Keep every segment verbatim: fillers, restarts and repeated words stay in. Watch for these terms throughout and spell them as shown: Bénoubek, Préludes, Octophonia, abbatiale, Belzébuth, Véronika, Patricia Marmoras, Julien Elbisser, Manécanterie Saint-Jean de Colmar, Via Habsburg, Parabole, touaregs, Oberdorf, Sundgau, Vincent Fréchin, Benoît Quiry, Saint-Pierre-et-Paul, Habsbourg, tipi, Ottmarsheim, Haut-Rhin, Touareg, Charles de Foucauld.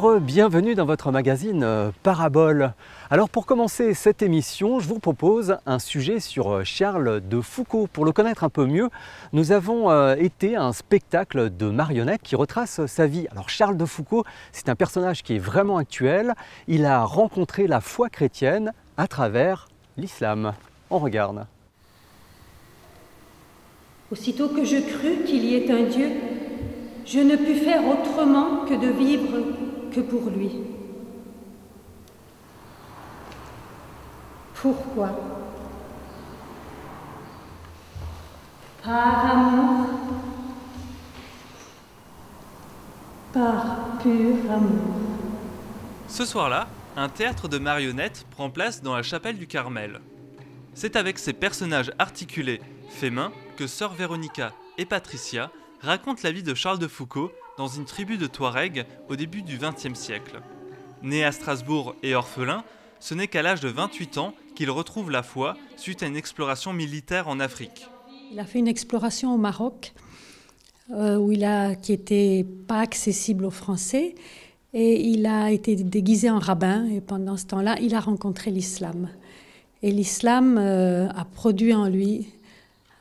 nombreux, bienvenue dans votre magazine Parabole. Alors pour commencer cette émission, je vous propose un sujet sur Charles de Foucauld. Pour le connaître un peu mieux, nous avons été à un spectacle de marionnettes qui retrace sa vie. Alors Charles de Foucauld, c'est un personnage qui est vraiment actuel. Il a rencontré la foi chrétienne à travers l'islam. On regarde. Aussitôt que je crus qu'il y ait un Dieu, je ne pus faire autrement que de vivre que pour lui. Pourquoi? Par amour, par pur amour. Ce soir-là, un théâtre de marionnettes prend place dans la chapelle du Carmel. C'est avec ces personnages articulés, faits main, que sœurs Véronika et Patricia raconte la vie de Charles de Foucauld dans une tribu de Touareg au début du vingtième siècle. Né à Strasbourg et orphelin, ce n'est qu'à l'âge de vingt-huit ans qu'il retrouve la foi suite à une exploration militaire en Afrique. Il a fait une exploration au Maroc, euh, où il a, qui n'était pas accessible aux Français, et il a été déguisé en rabbin, et pendant ce temps-là, il a rencontré l'islam. Et l'islam euh, a produit en lui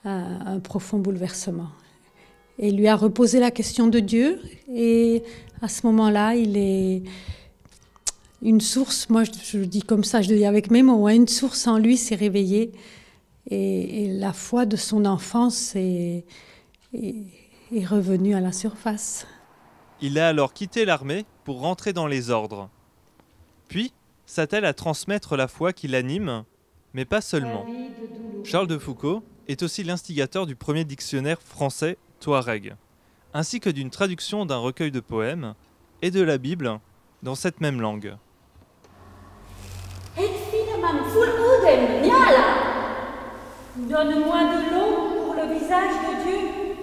euh, un profond bouleversement. Et lui a reposé la question de Dieu, et à ce moment-là, il est une source, moi je, je dis comme ça, je le dis avec mes mots, hein, une source en lui s'est réveillée, et, et la foi de son enfance est, est, est revenue à la surface. Il a alors quitté l'armée pour rentrer dans les ordres, puis s'attelle à transmettre la foi qui l'anime, mais pas seulement. Charles de Foucauld est aussi l'instigateur du premier dictionnaire français Touareg, ainsi que d'une traduction d'un recueil de poèmes et de la Bible dans cette même langue. Donne-moi de l'eau pour le visage de Dieu.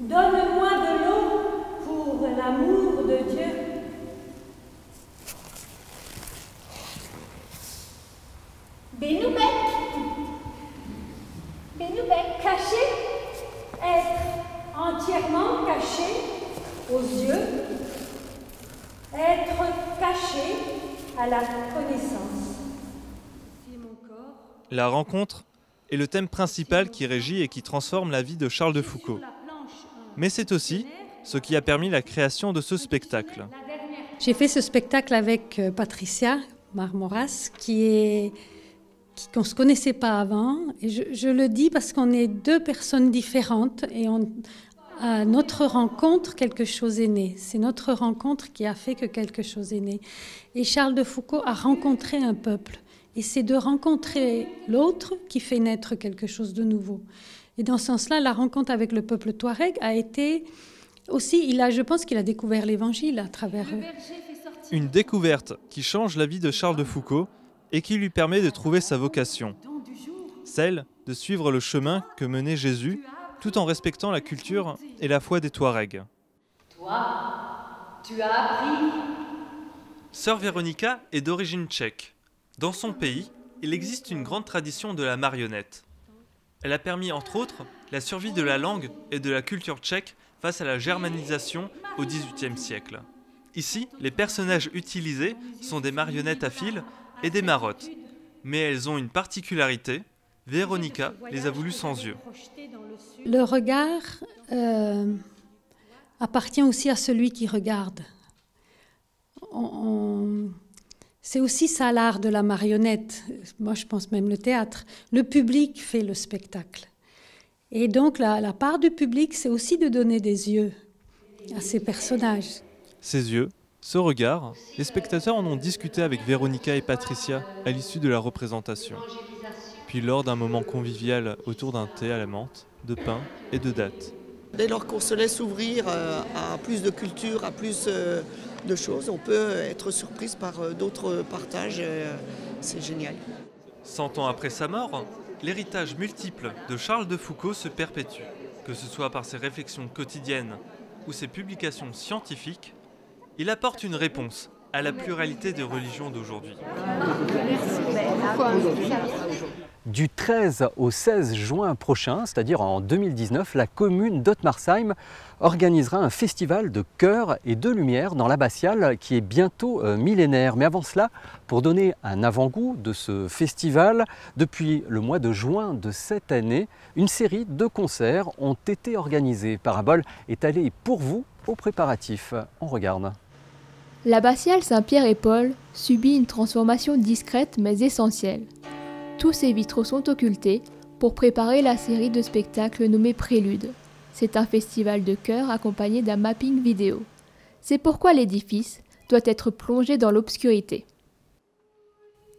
Donne-moi de l'eau pour l'amour de Dieu. Bénoubek, Bénoubek, caché, être entièrement caché aux yeux, être caché à la connaissance. La rencontre est le thème principal qui régit et qui transforme la vie de Charles de Foucauld. Mais c'est aussi ce qui a permis la création de ce spectacle. J'ai fait ce spectacle avec Patricia Marmoras, qui est... qu'on ne se connaissait pas avant. Et je, je le dis parce qu'on est deux personnes différentes et on, à notre rencontre, quelque chose est né. C'est notre rencontre qui a fait que quelque chose est né. Et Charles de Foucauld a rencontré un peuple. Et c'est de rencontrer l'autre qui fait naître quelque chose de nouveau. Et dans ce sens-là, la rencontre avec le peuple Touareg a été aussi... Il a, je pense qu'il a découvert l'Évangile à travers eux. Une découverte qui change la vie de Charles de Foucauld et qui lui permet de trouver sa vocation, celle de suivre le chemin que menait Jésus, tout en respectant la culture et la foi des Touaregs. Toi, tu as appris. Sœur Véronika est d'origine tchèque. Dans son pays, il existe une grande tradition de la marionnette. Elle a permis, entre autres, la survie de la langue et de la culture tchèque face à la germanisation au dix-huitième siècle. Ici, les personnages utilisés sont des marionnettes à fil et des marottes. Mais elles ont une particularité, Véronika les a voulues sans yeux. Le regard euh, appartient aussi à celui qui regarde. On... C'est aussi ça l'art de la marionnette, moi je pense même le théâtre. Le public fait le spectacle. Et donc la, la part du public, c'est aussi de donner des yeux à ces personnages. Ces yeux, ce regard, les spectateurs en ont discuté avec Véronika et Patricia à l'issue de la représentation. Puis lors d'un moment convivial autour d'un thé à la menthe, de pain et de dattes. Dès lors qu'on se laisse ouvrir à plus de culture, à plus de choses, on peut être surprise par d'autres partages. C'est génial. Cent ans après sa mort, l'héritage multiple de Charles de Foucauld se perpétue. Que ce soit par ses réflexions quotidiennes ou ses publications scientifiques, il apporte une réponse à la pluralité des religions d'aujourd'hui. Du treize au seize juin prochain, c'est-à-dire en deux mille dix-neuf, la commune d'Ottmarsheim organisera un festival de chœurs et de lumières dans l'abbatiale qui est bientôt euh, millénaire. Mais avant cela, pour donner un avant-goût de ce festival, depuis le mois de juin de cette année, une série de concerts ont été organisés. Parabole est allée pour vous aux préparatifs. On regarde. L'abbatiale Saint-Pierre-et-Paul subit une transformation discrète mais essentielle. Tous ces vitraux sont occultés pour préparer la série de spectacles nommés Préludes. C'est un festival de chœur accompagné d'un mapping vidéo. C'est pourquoi l'édifice doit être plongé dans l'obscurité.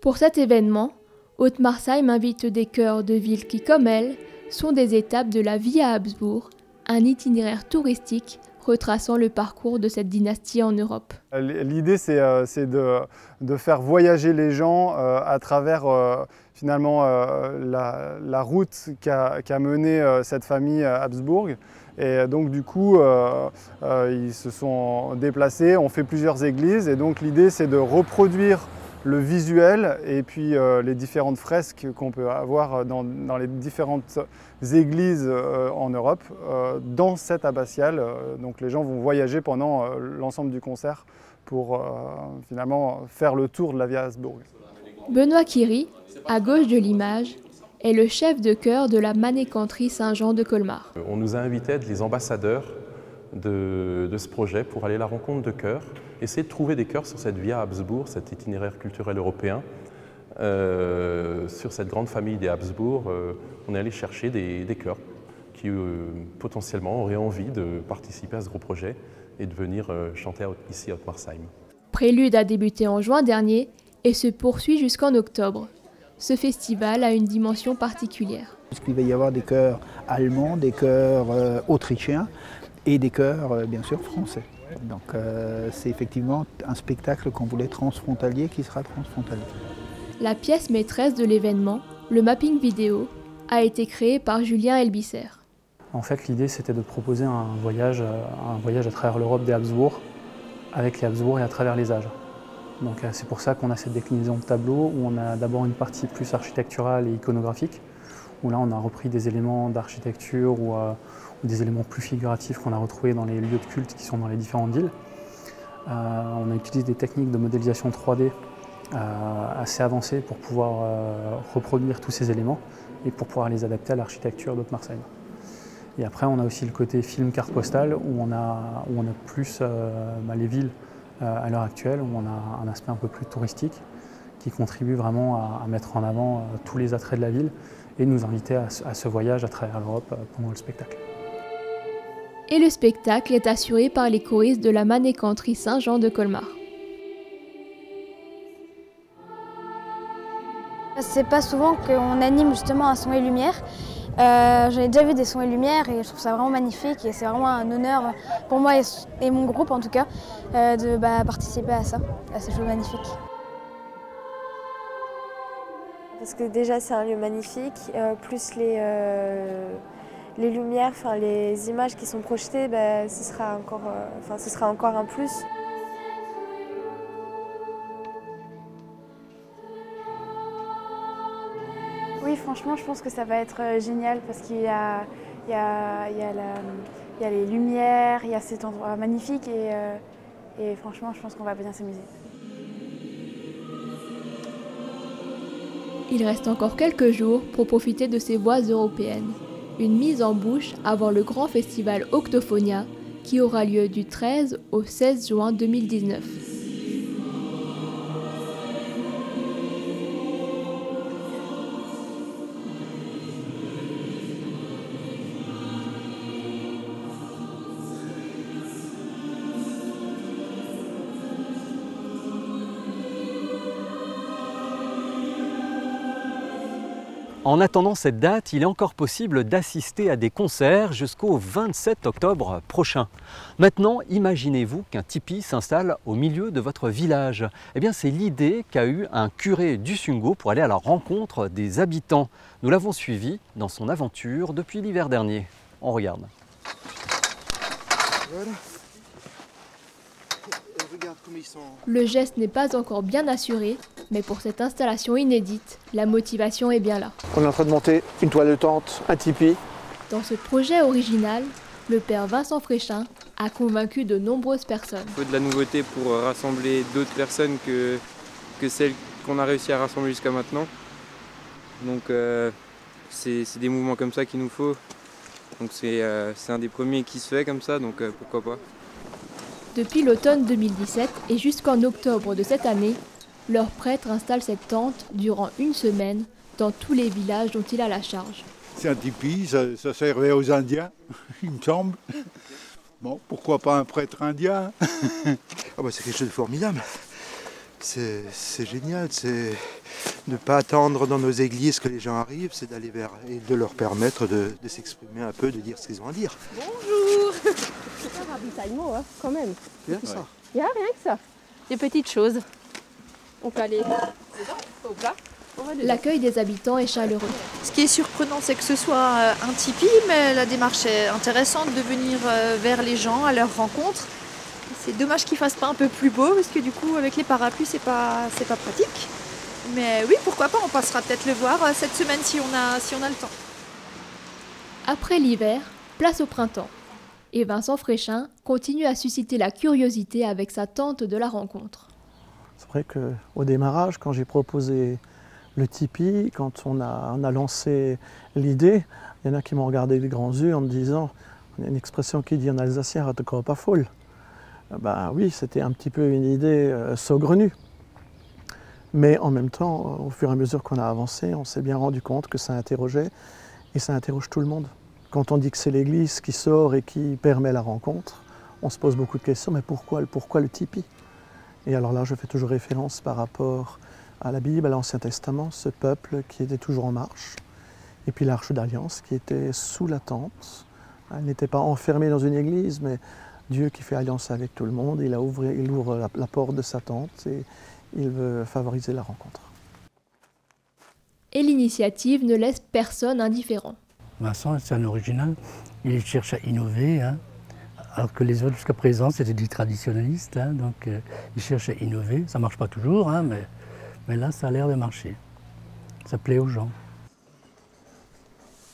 Pour cet événement, Ottmarsheim invite des chœurs de villes qui, comme elle, sont des étapes de la Via Habsburg, un itinéraire touristique retraçant le parcours de cette dynastie en Europe. L'idée, c'est euh, de, de faire voyager les gens euh, à travers euh, finalement euh, la, la route qu'a qu'a menée euh, cette famille euh, Habsbourg. Et donc du coup, euh, euh, ils se sont déplacés, ont fait plusieurs églises. Et donc l'idée, c'est de reproduire le visuel et puis euh, les différentes fresques qu'on peut avoir dans, dans les différentes églises euh, en Europe euh, dans cette abbatiale. Donc les gens vont voyager pendant euh, l'ensemble du concert pour euh, finalement faire le tour de la Via Habsburg. Benoît Quiry, à gauche de l'image, est le chef de chœur de la Manécanterie Saint-Jean de Colmar. On nous a invités à être les ambassadeurs De, de ce projet pour aller à la rencontre de chœurs, essayer de trouver des chœurs sur cette Via Habsbourg, cet itinéraire culturel européen, euh, sur cette grande famille des Habsbourg. Euh, on est allé chercher des, des chœurs qui euh, potentiellement auraient envie de participer à ce gros projet et de venir euh, chanter ici à Ottmarsheim. Prélude a débuté en juin dernier et se poursuit jusqu'en octobre. Ce festival a une dimension particulière. Il va y avoir des chœurs allemands, des chœurs euh, autrichiens, et des chœurs, bien sûr, français. Donc euh, c'est effectivement un spectacle, quand vous voulez, transfrontalier qui sera transfrontalier. La pièce maîtresse de l'événement, le mapping vidéo, a été créée par Julien Elbisser. En fait, l'idée, c'était de proposer un voyage, un voyage à travers l'Europe des Habsbourg, avec les Habsbourg et à travers les âges. Donc c'est pour ça qu'on a cette déclinaison de tableau, où on a d'abord une partie plus architecturale et iconographique, où là on a repris des éléments d'architecture ou euh, des éléments plus figuratifs qu'on a retrouvés dans les lieux de culte qui sont dans les différentes villes. Euh, on a utilisé des techniques de modélisation trois D euh, assez avancées pour pouvoir euh, reproduire tous ces éléments et pour pouvoir les adapter à l'architecture d'Ottmarsheim. Et après on a aussi le côté film carte postale où on a, où on a plus euh, bah, les villes euh, à l'heure actuelle, où on a un aspect un peu plus touristique qui contribue vraiment à, à mettre en avant euh, tous les attraits de la ville et nous inviter à, à ce voyage à travers l'Europe euh, pendant le spectacle. Et le spectacle est assuré par les choristes de la Manécanterie Saint-Jean de Colmar. C'est pas souvent qu'on anime justement un son et lumière. Euh, J'en ai déjà vu des sons et lumières et je trouve ça vraiment magnifique et c'est vraiment un honneur pour moi et, et mon groupe en tout cas euh, de bah, participer à ça, à ces choses magnifiques. Parce que déjà c'est un lieu magnifique, euh, plus les... Euh... Les lumières, enfin les images qui sont projetées, ben, ce sera encore, euh, enfin, ce sera encore un plus. Oui, franchement, je pense que ça va être génial parce qu'il y a, il y a, il y a la, il y a les lumières, il y a cet endroit magnifique et, euh, et franchement, je pense qu'on va bien s'amuser. Il reste encore quelques jours pour profiter de ces voies européennes. Une mise en bouche avant le grand festival Octophonia qui aura lieu du treize au seize juin deux mille dix-neuf. En attendant cette date, il est encore possible d'assister à des concerts jusqu'au vingt-sept octobre prochain. Maintenant, imaginez-vous qu'un tipi s'installe au milieu de votre village. Eh bien, c'est l'idée qu'a eue un curé du Sundgau pour aller à la rencontre des habitants. Nous l'avons suivi dans son aventure depuis l'hiver dernier. On regarde. Voilà. regarde comme ils sont... Le geste n'est pas encore bien assuré, mais pour cette installation inédite, la motivation est bien là. On est en train de monter une toile de tente, un tipi. Dans ce projet original, le père Vincent Fréchin a convaincu de nombreuses personnes. Il faut de la nouveauté pour rassembler d'autres personnes que, que celles qu'on a réussi à rassembler jusqu'à maintenant. Donc euh, c'est des mouvements comme ça qu'il nous faut. Donc c'est euh, un des premiers qui se fait comme ça, donc euh, pourquoi pas. Depuis l'automne deux mille dix-sept et jusqu'en octobre de cette année, leur prêtre installe cette tente durant une semaine dans tous les villages dont il a la charge. C'est un tipi, ça, ça servait aux Indiens, il me semble. Bon, pourquoi pas un prêtre indien? Ah bah c'est quelque chose de formidable. C'est génial, c'est ne pas attendre dans nos églises que les gens arrivent, c'est d'aller vers et de leur permettre de, de s'exprimer un peu, de dire ce qu'ils ont à dire. Bonjour. C'est un ravitaillement, hein, quand même. Bien que ça. Il n'y a rien que ça. Des petites choses. On peut aller au plat. L'accueil des habitants est chaleureux. Ce qui est surprenant, c'est que ce soit un tipi, mais la démarche est intéressante de venir vers les gens, à leur rencontre. C'est dommage qu'ils ne fassent pas un peu plus beau, parce que du coup, avec les parapluies, c'est pas, c'est pas pratique. Mais oui, pourquoi pas, on passera peut-être le voir cette semaine si on a, si on a le temps. Après l'hiver, place au printemps. Et Vincent Fréchin continue à susciter la curiosité avec sa tente de la rencontre. C'est vrai qu'au démarrage, quand j'ai proposé le tipi, quand on a, on a lancé l'idée, il y en a qui m'ont regardé de grands yeux en me disant, il y a une expression qui dit en alsacien, pas folle. Ben oui, c'était un petit peu une idée euh, saugrenue. Mais en même temps, au fur et à mesure qu'on a avancé, on s'est bien rendu compte que ça interrogeait et ça interroge tout le monde. Quand on dit que c'est l'Église qui sort et qui permet la rencontre, on se pose beaucoup de questions, mais pourquoi, pourquoi le tipi? Et alors là, je fais toujours référence par rapport à la Bible, à l'Ancien Testament, ce peuple qui était toujours en marche, et puis l'Arche d'Alliance qui était sous la tente. Elle n'était pas enfermée dans une église, mais Dieu qui fait alliance avec tout le monde, il, a ouvri, il ouvre la, la porte de sa tente et il veut favoriser la rencontre. Et l'initiative ne laisse personne indifférent. Vincent, c'est un original, il cherche à innover, hein, alors que les autres jusqu'à présent c'était des traditionnalistes, hein, donc euh, il cherche à innover, ça ne marche pas toujours, hein, mais... Mais là, ça a l'air de marcher. Ça plaît aux gens.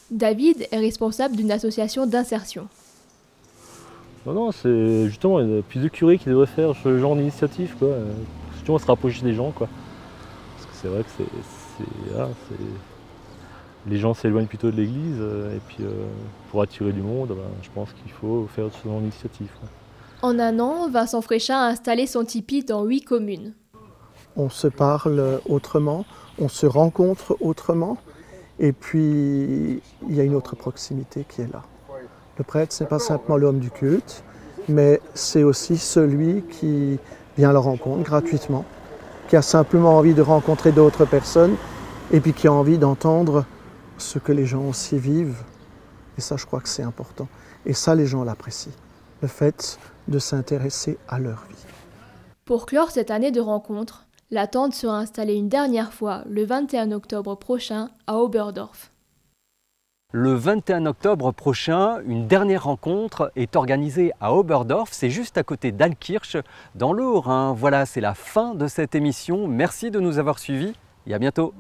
David est responsable d'une association d'insertion. Non, non, c'est justement plus de curé qui devrait faire ce genre d'initiative, quoi. Justement, se rapprocher des gens, quoi. Parce que c'est vrai que c'est... Ah, les gens s'éloignent plutôt de l'église, et puis euh, pour attirer du monde, ben, je pense qu'il faut faire ce genre d'initiative. En un an, Vincent Fréchin a installé son tipi dans huit communes. On se parle autrement, on se rencontre autrement, et puis il y a une autre proximité qui est là. Le prêtre, ce n'est pas simplement l'homme du culte, mais c'est aussi celui qui vient à la rencontre gratuitement, qui a simplement envie de rencontrer d'autres personnes, et puis qui a envie d'entendre ce que les gens aussi vivent. Et ça, je crois que c'est important. Et ça, les gens l'apprécient, le fait de s'intéresser à leur vie. Pour clore cette année de rencontres, la tente sera installée une dernière fois le vingt et un octobre prochain à Oberdorf. Le vingt et un octobre prochain, une dernière rencontre est organisée à Oberdorf, c'est juste à côté d'Alkirch, dans le Haut-Rhin. Voilà, c'est la fin de cette émission. Merci de nous avoir suivis et à bientôt.